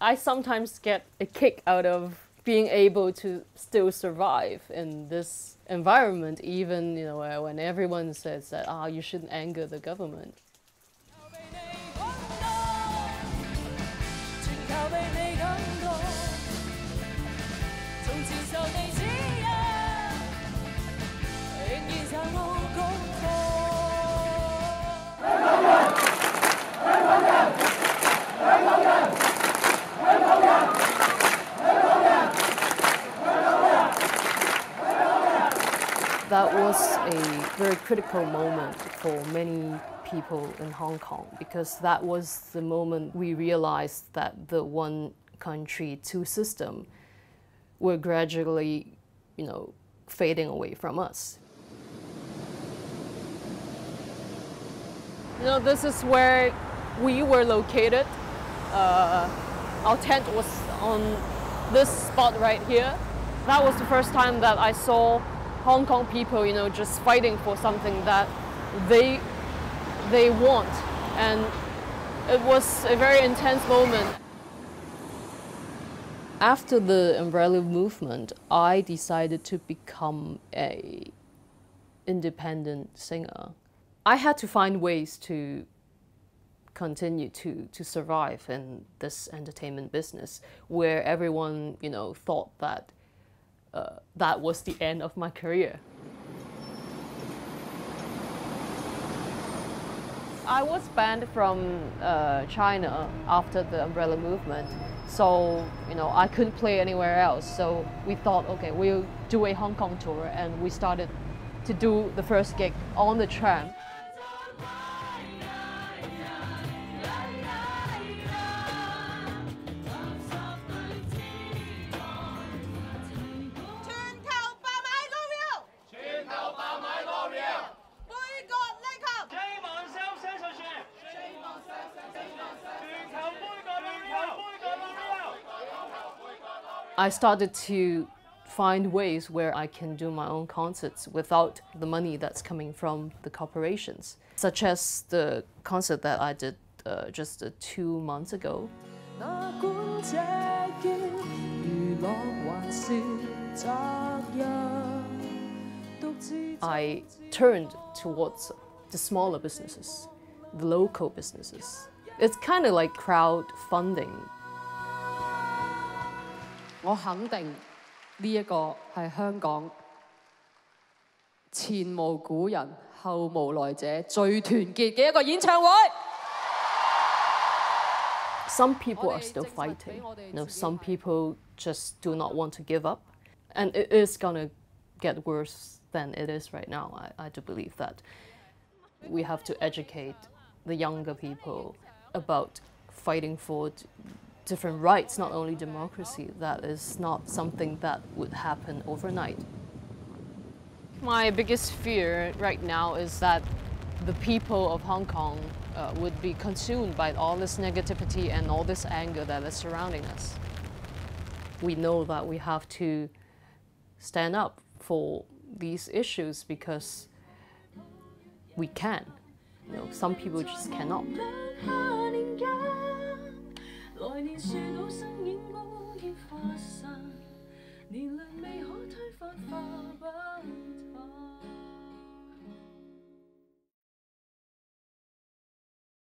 I sometimes get a kick out of being able to still survive in this environment, even, you know, when everyone says that, ah, you shouldn't anger the government. That was a very critical moment for many people in Hong Kong, because that was the moment we realized that the one country, two system were gradually, you know, fading away from us. You know, this is where we were located. Our tent was on this spot right here. That was the first time that I saw Hong Kong people, you know, just fighting for something that they want, and it was a very intense moment. After the umbrella movement, I decided to become an independent singer. I had to find ways to continue to survive in this entertainment business, where everyone, you know, thought that that was the end of my career. I was banned from China after the umbrella movement, so, you know, I couldn't play anywhere else. So we thought, okay, we'll do a Hong Kong tour, and we started to do the first gig on the tram. I started to find ways where I can do my own concerts without the money that's coming from the corporations, such as the concert that I did just 2 months ago. I turned towards the smaller businesses, the local businesses. It's kind of like crowdfunding. 我肯定呢一個係香港前無古人後無來者最團結嘅一個演唱會。Some people are still fighting. No, some people just do not want to give up, and it is gonna get worse than it is right now. I do believe that we have to educate the younger people about fighting for different rights, not only democracy. That is not something that would happen overnight. My biggest fear right now is that the people of Hong Kong would be consumed by all this negativity and all this anger that is surrounding us. We know that we have to stand up for these issues because we can. You know, some people just cannot.